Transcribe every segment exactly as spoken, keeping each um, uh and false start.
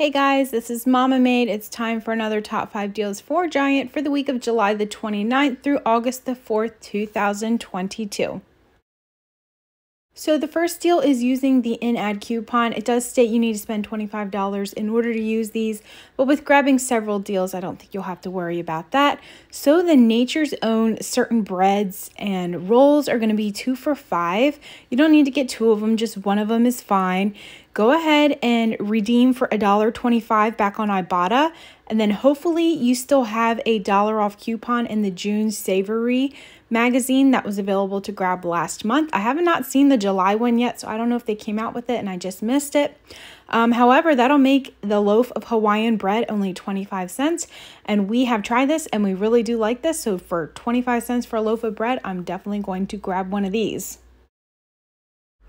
Hey guys, this is Mama Made. It's time for another top five deals for Giant for the week of July the twenty-ninth through August the fourth, two thousand twenty-two. So the first deal is using the in-ad coupon. It does state you need to spend twenty-five dollars in order to use these, but with grabbing several deals, I don't think you'll have to worry about that. So the Nature's Own certain breads and rolls are going to be two for five. You don't need to get two of them, just one of them is fine. Go ahead and redeem for a dollar twenty-five back on Ibotta, and then hopefully you still have a dollar off coupon in the June Savory Magazine that was available to grab last month. I have not seen the July one yet, so I don't know if they came out with it and I just missed it. Um, however, that'll make the loaf of Hawaiian bread only twenty-five cents, and we have tried this and we really do like this, so for twenty-five cents for a loaf of bread, I'm definitely going to grab one of these.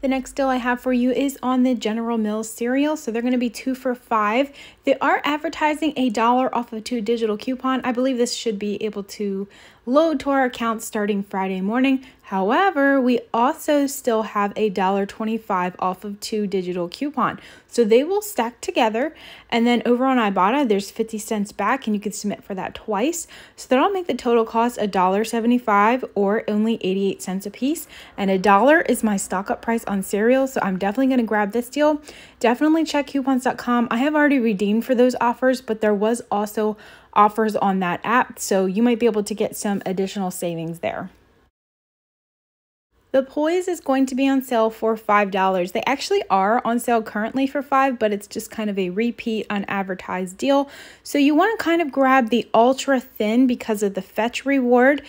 The next deal I have for you is on the General Mills cereal, so they're going to be two for five. They are advertising a dollar off of two digital coupon. I believe this should be able to load to our account starting Friday morning. However, we also still have a a dollar twenty-five off of two digital coupon, so they will stack together. And then over on Ibotta, there's fifty cents back, and you can submit for that twice. So that'll make the total cost a dollar seventy-five or only eighty-eight cents a piece. And a dollar is my stock up price on cereal, so I'm definitely going to grab this deal. Definitely check coupons dot com. I have already redeemed for those offers, but there was also offers on that app, so you might be able to get some additional savings there. The Poise is going to be on sale for five dollars. They actually are on sale currently for five dollars, but it's just kind of a repeat unadvertised deal. So you want to kind of grab the ultra thin because of the Fetch reward.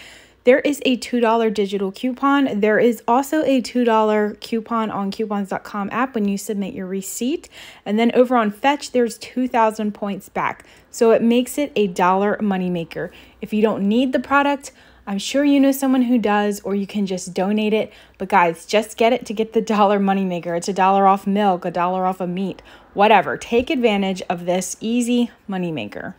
There is a two dollar digital coupon. There is also a two dollar coupon on coupons dot com app when you submit your receipt. And then over on Fetch, there's two thousand points back. So it makes it a dollar moneymaker. If you don't need the product, I'm sure you know someone who does, or you can just donate it. But guys, just get it to get the dollar moneymaker. It's a dollar off milk, a dollar off of meat, whatever. Take advantage of this easy moneymaker.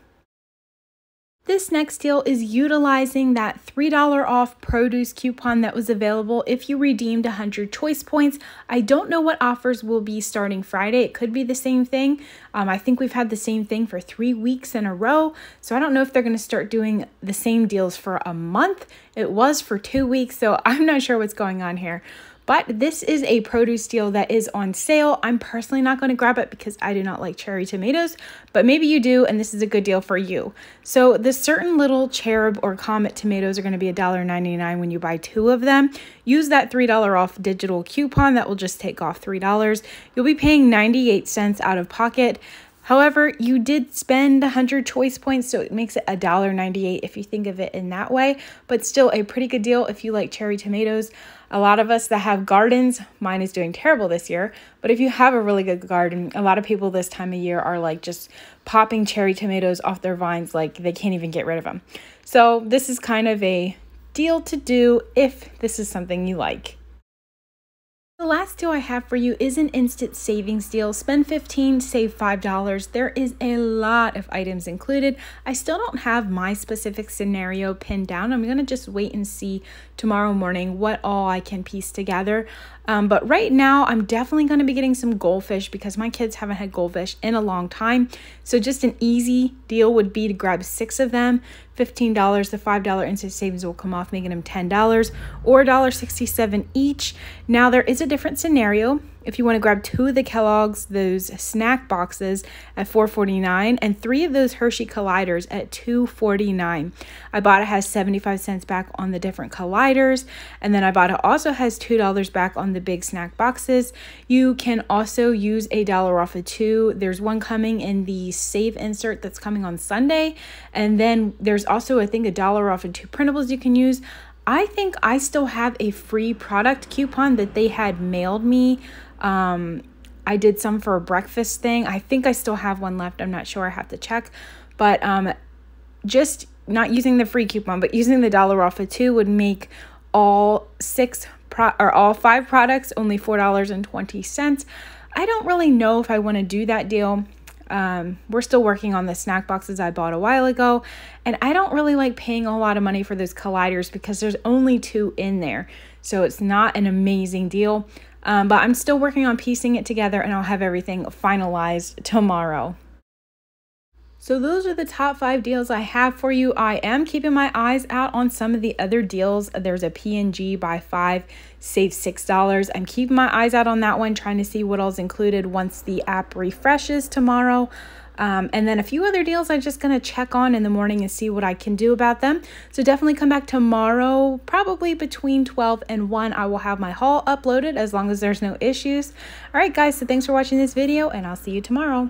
This next deal is utilizing that three dollar off produce coupon that was available if you redeemed one hundred choice points. I don't know what offers will be starting Friday. It could be the same thing. Um, I think we've had the same thing for three weeks in a row. So I don't know if they're going to start doing the same deals for a month. It was for two weeks, so I'm not sure what's going on here. But this is a produce deal that is on sale. I'm personally not going to grab it because I do not like cherry tomatoes, but maybe you do, and this is a good deal for you. So the certain little Cherub or Comet tomatoes are going to be a dollar ninety-nine when you buy two of them. Use that three dollar off digital coupon. That will just take off three dollars. You'll be paying ninety-eight cents out of pocket. However, you did spend one hundred choice points, so it makes it a dollar ninety-eight if you think of it in that way, but still a pretty good deal if you like cherry tomatoes. A lot of us that have gardens, mine is doing terrible this year, but if you have a really good garden, a lot of people this time of year are like just popping cherry tomatoes off their vines like they can't even get rid of them. So this is kind of a deal to do if this is something you like. The last deal I have for you is an instant savings deal. Spend fifteen dollars, save five dollars. There is a lot of items included. I still don't have my specific scenario pinned down. I'm going to just wait and see tomorrow morning what all I can piece together. Um, but right now, I'm definitely going to be getting some Goldfish because my kids haven't had Goldfish in a long time. So just an easy deal would be to grab six of them. fifteen dollars, the five dollar instant savings will come off, making them ten dollars or a dollar sixty-seven each. Now, there is a different scenario. If you want to grab two of the Kellogg's, those snack boxes at four forty-nine, and three of those Hershey colliders at two forty-nine. Ibotta has seventy-five cents back on the different colliders, and then Ibotta also has two dollars back on the big snack boxes. You can also use a dollar off of two. There's one coming in the save insert that's coming on Sunday, and then there's also, I think, a dollar off of two printables you can use. I think I still have a free product coupon that they had mailed me. Um, I did some for a breakfast thing. I think I still have one left. I'm not sure. I have to check. But um, just not using the free coupon, but using the dollar off of two would make all six pro or all five products only four dollars and twenty cents. I don't really know if I want to do that deal. Um, we're still working on the snack boxes I bought a while ago, and I don't really like paying a lot of money for those colliders because there's only two in there, so it's not an amazing deal. Um, but I'm still working on piecing it together, and I'll have everything finalized tomorrow. So those are the top five deals I have for you. I am keeping my eyes out on some of the other deals. There's a P and G buy five, save six dollars. I'm keeping my eyes out on that one, trying to see what all's included once the app refreshes tomorrow. Um, and then a few other deals I'm just going to check on in the morning and see what I can do about them. So definitely come back tomorrow, probably between twelve and one. I will have my haul uploaded as long as there's no issues. All right, guys, so thanks for watching this video, and I'll see you tomorrow.